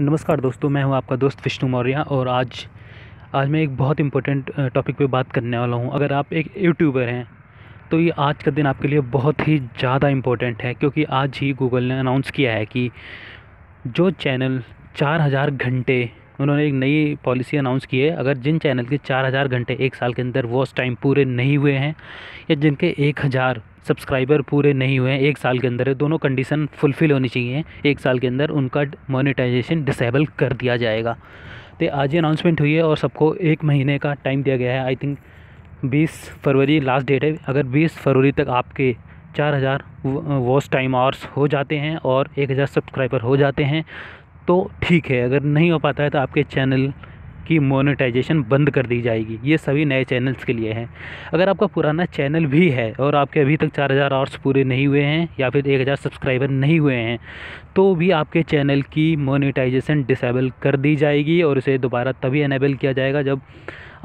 नमस्कार दोस्तों, मैं हूं आपका दोस्त विष्णु मौर्या और आज मैं एक बहुत इंपॉर्टेंट टॉपिक पे बात करने वाला हूं। अगर आप एक यूट्यूबर हैं तो ये आज का दिन आपके लिए बहुत ही ज़्यादा इम्पोर्टेंट है, क्योंकि आज ही गूगल ने अनाउंस किया है कि जो चैनल 4000 घंटे, उन्होंने एक नई पॉलिसी अनाउंस की है। अगर जिन चैनल के 4000 घंटे एक साल के अंदर वॉच टाइम पूरे नहीं हुए हैं या जिनके 1000 सब्सक्राइबर पूरे नहीं हुए हैं एक साल के अंदर, दोनों कंडीशन फुलफ़िल होनी चाहिए, एक साल के अंदर उनका मोनेटाइजेशन डिसेबल कर दिया जाएगा। तो आज ही अनाउंसमेंट हुई है और सबको एक महीने का टाइम दिया गया है। आई थिंक 20 फरवरी लास्ट डेट है। अगर 20 फरवरी तक आपके 4000 वॉच टाइम आवर्स हो जाते हैं और 1000 सब्सक्राइबर हो जाते हैं तो ठीक है, अगर नहीं हो पाता है तो आपके चैनल की मोनेटाइजेशन बंद कर दी जाएगी। ये सभी नए चैनल्स के लिए हैं। अगर आपका पुराना चैनल भी है और आपके अभी तक 4000 आवर्स पूरे नहीं हुए हैं या फिर 1000 सब्सक्राइबर नहीं हुए हैं तो भी आपके चैनल की मोनेटाइजेशन डिसेबल कर दी जाएगी और उसे दोबारा तभी एनेबल किया जाएगा जब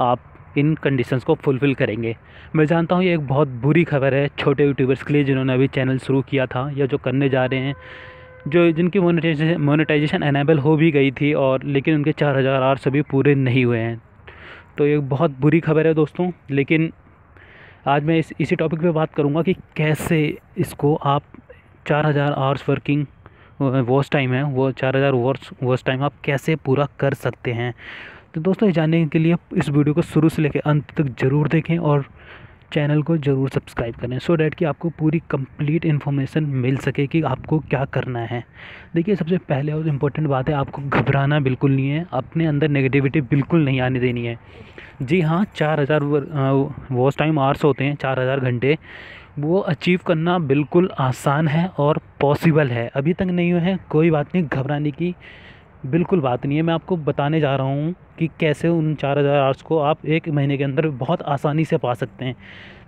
आप इन कंडीशंस को फुलफ़िल करेंगे। मैं जानता हूँ ये एक बहुत बुरी खबर है छोटे यूट्यूबर्स के लिए जिन्होंने अभी चैनल शुरू किया था या जो करने जा रहे हैं, जो जिनकी मोनेटाइजेशन एनेबल हो भी गई थी और लेकिन उनके 4000 आवर्स अभी पूरे नहीं हुए हैं। तो ये बहुत बुरी खबर है दोस्तों, लेकिन आज मैं इसी टॉपिक पे बात करूँगा कि कैसे इसको आप 4000 आवर्स वर्किंग वॉच टाइम है, वो 4000 वॉच टाइम आप कैसे पूरा कर सकते हैं। तो दोस्तों, ये जानने के लिए इस वीडियो को शुरू से लेकर अंत तक ज़रूर देखें और चैनल को ज़रूर सब्सक्राइब करें सो डैट कि आपको पूरी कंप्लीट इन्फॉर्मेशन मिल सके कि आपको क्या करना है। देखिए, सबसे पहले और इम्पोर्टेंट बात है, आपको घबराना बिल्कुल नहीं है, अपने अंदर नेगेटिविटी बिल्कुल नहीं आने देनी है। जी हाँ, 4000 वॉच टाइम आवर्स होते हैं, 4000 घंटे, वो अचीव करना बिल्कुल आसान है और पॉसिबल है। अभी तक नहीं हुए हैं, कोई बात नहीं, घबराने की बिल्कुल बात नहीं है। मैं आपको बताने जा रहा हूँ कि कैसे उन 4000 आवर्स को आप एक महीने के अंदर बहुत आसानी से पा सकते हैं।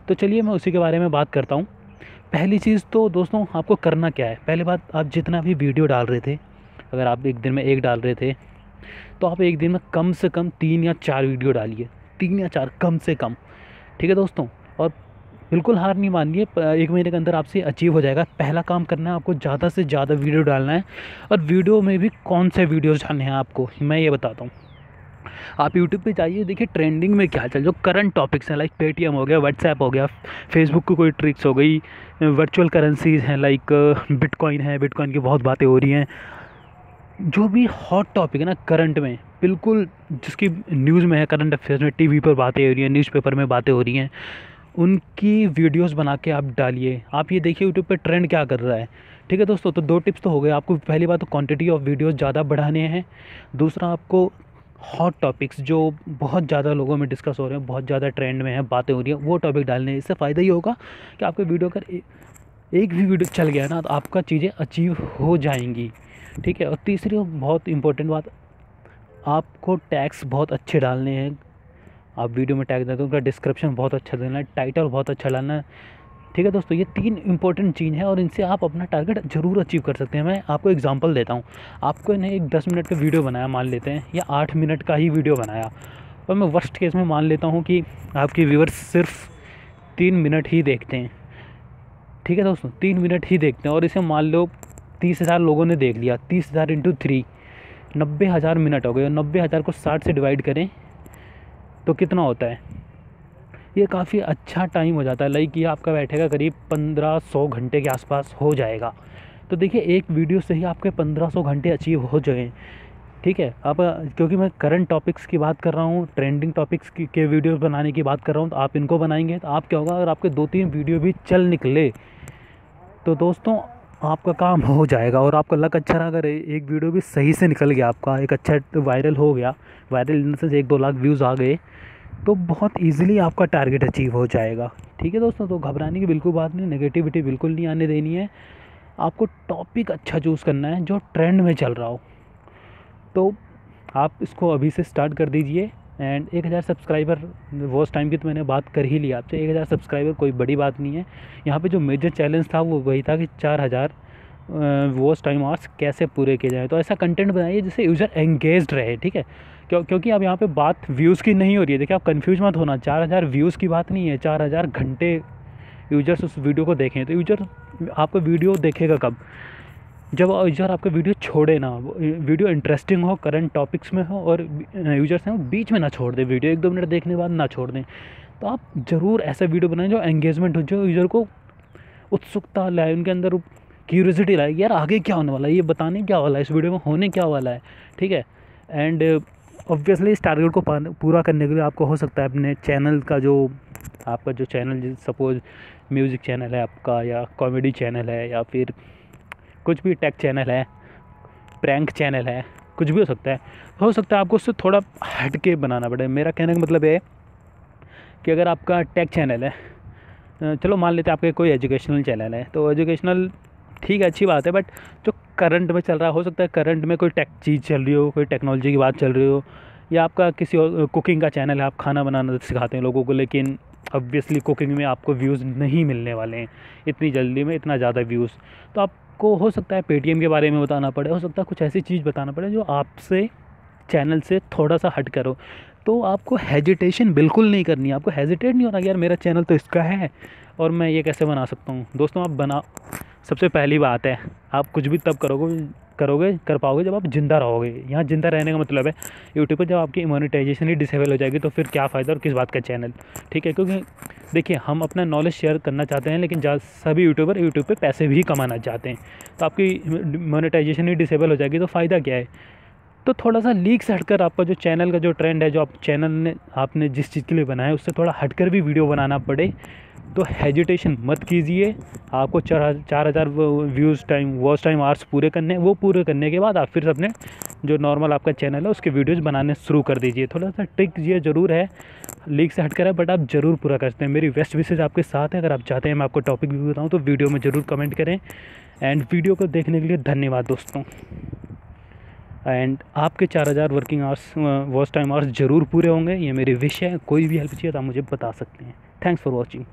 तो चलिए मैं उसी के बारे में बात करता हूँ। पहली चीज़ तो दोस्तों, आपको करना क्या है, पहली बात, आप जितना भी वीडियो डाल रहे थे, अगर आप एक दिन में एक डाल रहे थे तो आप एक दिन में कम से कम 3 या 4 वीडियो डालिए, 3 या 4 कम से कम, ठीक है दोस्तों। और बिल्कुल हार नहीं मानिए, एक महीने के अंदर आपसे अचीव हो जाएगा। पहला काम करना है, आपको ज़्यादा से ज़्यादा वीडियो डालना है और वीडियो में भी कौन से वीडियोस डालने हैं आपको मैं ये बताता हूँ। आप YouTube पे जाइए, देखिए ट्रेंडिंग में क्या चल, जो करंट टॉपिक्स हैं, लाइक पेटीएम हो गया, व्हाट्सएप हो गया, फेसबुक की कोई ट्रिक्स हो गई, वर्चुअल करेंसीज़ हैं, लाइक बिटकॉइन है, बिटकॉइन की बहुत बातें हो रही हैं। जो भी हॉट टॉपिक है ना करंट में, बिल्कुल जिसकी न्यूज़ में है, करंट अफेयर्स में, टीवी पर बातें हो रही हैं, न्यूज़पेपर में बातें हो रही हैं, उनकी वीडियोस बना के आप डालिए। आप ये देखिए यूट्यूब पे ट्रेंड क्या कर रहा है, ठीक है दोस्तों। तो 2 टिप्स तो हो गए आपको, पहली बात तो क्वांटिटी ऑफ वीडियोस ज़्यादा बढ़ाने हैं, दूसरा आपको हॉट टॉपिक्स जो बहुत ज़्यादा लोगों में डिस्कस हो रहे हैं, बहुत ज़्यादा ट्रेंड में है, बातें हो रही हैं, वो टॉपिक डालने। इससे फ़ायदा ये होगा कि आपके वीडियो का एक भी वीडियो चल गया ना तो आपका चीज़ें अचीव हो जाएंगी, ठीक है। और तीसरी और बहुत इंपॉर्टेंट बात, आपको टैग्स बहुत अच्छे डालने हैं। आप वीडियो में टैग देते हो, उनका डिस्क्रिप्शन बहुत अच्छा देना है, टाइटल बहुत अच्छा लाना है, ठीक है दोस्तों। ये 3 इंपॉर्टेंट चीज़ है और इनसे आप अपना टारगेट ज़रूर अचीव कर सकते हैं। मैं आपको एग्जांपल देता हूँ, आपको ने एक 10 मिनट का वीडियो बनाया मान लेते हैं, या 8 मिनट का ही वीडियो बनाया, और मैं वर्स्ट केस में मान लेता हूँ कि आपके व्यूअर्स सिर्फ 3 मिनट ही देखते हैं, ठीक है दोस्तों, 3 मिनट ही देखते हैं, और इसे मान लो 30,000 लोगों ने देख लिया, 30,000 × 3 90,000 मिनट हो गए, और 90,000 को 60 से डिवाइड करें तो कितना होता है, ये काफ़ी अच्छा टाइम हो जाता है। लाइक ये आपका बैठेगा करीब 1500 घंटे के आसपास हो जाएगा। तो देखिए, एक वीडियो से ही आपके 1500 घंटे अचीव हो जाएँ, ठीक है। आप क्योंकि मैं करंट टॉपिक्स की बात कर रहा हूँ, ट्रेंडिंग टॉपिक्स के वीडियोस बनाने की बात कर रहा हूँ, तो आप इनको बनाएंगे तो आप क्या होगा, अगर आपके 2-3 वीडियो भी चल निकले तो दोस्तों आपका काम हो जाएगा। और आपका लक अच्छा रहा, अगर एक वीडियो भी सही से निकल गया, आपका एक अच्छा वायरल हो गया, viral in the sense 1-2 lakh views आ गए, तो बहुत इजीली आपका टारगेट अचीव हो जाएगा, ठीक है दोस्तों। तो घबराने की बिल्कुल बात नहीं, नेगेटिविटी बिल्कुल नहीं आने देनी है। आपको टॉपिक अच्छा चूज़ करना है जो ट्रेंड में चल रहा हो। तो आप इसको अभी से स्टार्ट कर दीजिए। एंड 1000 सब्सक्राइबर वॉच टाइम की तो मैंने बात कर ही ली आपसे, 1000 सब्सक्राइबर कोई बड़ी बात नहीं है। यहाँ पे जो मेजर चैलेंज था वो वही था कि 4000 वॉच टाइम आवर्स कैसे पूरे किए जाए। तो ऐसा कंटेंट बनाइए जिससे यूज़र एंगेज्ड रहे, ठीक है। क्योंकि अब यहाँ पे बात व्यूज़ की नहीं हो रही है, देखिए आप कन्फ्यूज मत होना, 4000 व्यूज़ की बात नहीं है, 4000 घंटे यूजर्स उस वीडियो को देखें। तो यूजर आपका वीडियो देखेगा कब, जब यूज़र आपका वीडियो छोड़े ना, वीडियो इंटरेस्टिंग हो, करंट टॉपिक्स में हो और यूजर्स हैं वो बीच में ना छोड़ दें, वीडियो 1-2 मिनट देखने के बाद ना छोड़ दें। तो आप ज़रूर ऐसा वीडियो बनाएं जो एंगेजमेंट हो, जो यूज़र को उत्सुकता लाए, उनके अंदर क्यूरियोसिटी लाए, यार आगे क्या होने वाला है, ये बताने क्या वाला है, इस वीडियो में होने क्या वाला है, ठीक है। एंड ऑब्वियसली इस टारगेट को पूरा करने के लिए आपको हो सकता है अपने चैनल का जो आपका जो चैनल, सपोज म्यूज़िक चैनल है आपका, या कॉमेडी चैनल है, या फिर कुछ भी टेक चैनल है, प्रैंक चैनल है, कुछ भी हो सकता है। हो सकता है आपको उससे थोड़ा हट के बनाना पड़े। मेरा कहने का मतलब है कि अगर आपका टेक चैनल है, चलो मान लेते हैं आपके कोई एजुकेशनल चैनल है, तो एजुकेशनल ठीक है, अच्छी बात है, बट जो करंट में चल रहा है, हो सकता है करंट में कोई टेक चीज़ चल रही हो, कोई टेक्नोलॉजी की बात चल रही हो, या आपका किसी और कुकिंग का चैनल है, आप खाना बनाना सिखाते हैं लोगों को, लेकिन ऑब्वियसली कुकिंग में आपको व्यूज़ नहीं मिलने वाले हैं इतनी जल्दी में, इतना ज़्यादा व्यूज़। तो आपको हो सकता है पेटीएम के बारे में बताना पड़े, हो सकता है कुछ ऐसी चीज़ बताना पड़े जो आपसे चैनल से थोड़ा सा हट करो। तो आपको हेजिटेशन बिल्कुल नहीं करनी, आपको हेजिटेट नहीं होना कि यार मेरा चैनल तो इसका है और मैं ये कैसे बना सकता हूँ। दोस्तों आप बना, सबसे पहली बात है आप कुछ भी तब कर पाओगे जब आप ज़िंदा रहोगे। यहाँ ज़िंदा रहने का मतलब है यूट्यूब पर जब आपकी मोनेटाइजेशन ही डिसेबल हो जाएगी तो फिर क्या फ़ायदा और किस बात का चैनल, ठीक है। क्योंकि देखिए हम अपना नॉलेज शेयर करना चाहते हैं, लेकिन सभी यूट्यूबर यूट्यूब पे पैसे भी कमाना चाहते हैं, तो आपकी मोनेटाइजेशन ही डिसेबल हो जाएगी तो फ़ायदा क्या है। तो थोड़ा सा लीक से हटकर आपका जो चैनल का जो ट्रेंड है, जो आप चैनल ने आपने जिस चीज़ के लिए बनाया, उससे थोड़ा हटकर भी वीडियो बनाना पड़े। तो हेजिटेशन मत कीजिए। आपको 4000 views time, watch time hours पूरे करने, वो पूरे करने के बाद आप फिर अपने जो नॉर्मल आपका चैनल है उसके वीडियोस बनाने शुरू कर दीजिए। थोड़ा सा ट्रिक ये ज़रूर है, लीक से हटकर है, बट आप ज़रूर पूरा करते हैं। मेरी बेस्ट विशेज़ आपके साथ है। अगर आप चाहते हैं मैं आपको टॉपिक भी बताऊँ तो वीडियो में ज़रूर कमेंट करें। एंड वीडियो को देखने के लिए धन्यवाद दोस्तों। एंड आपके 4000 working hours, watch time hours ज़रूर पूरे होंगे, ये मेरी विश है। कोई भी हेल्प चाहिए तो आप मुझे बता सकते हैं। Thanks for watching.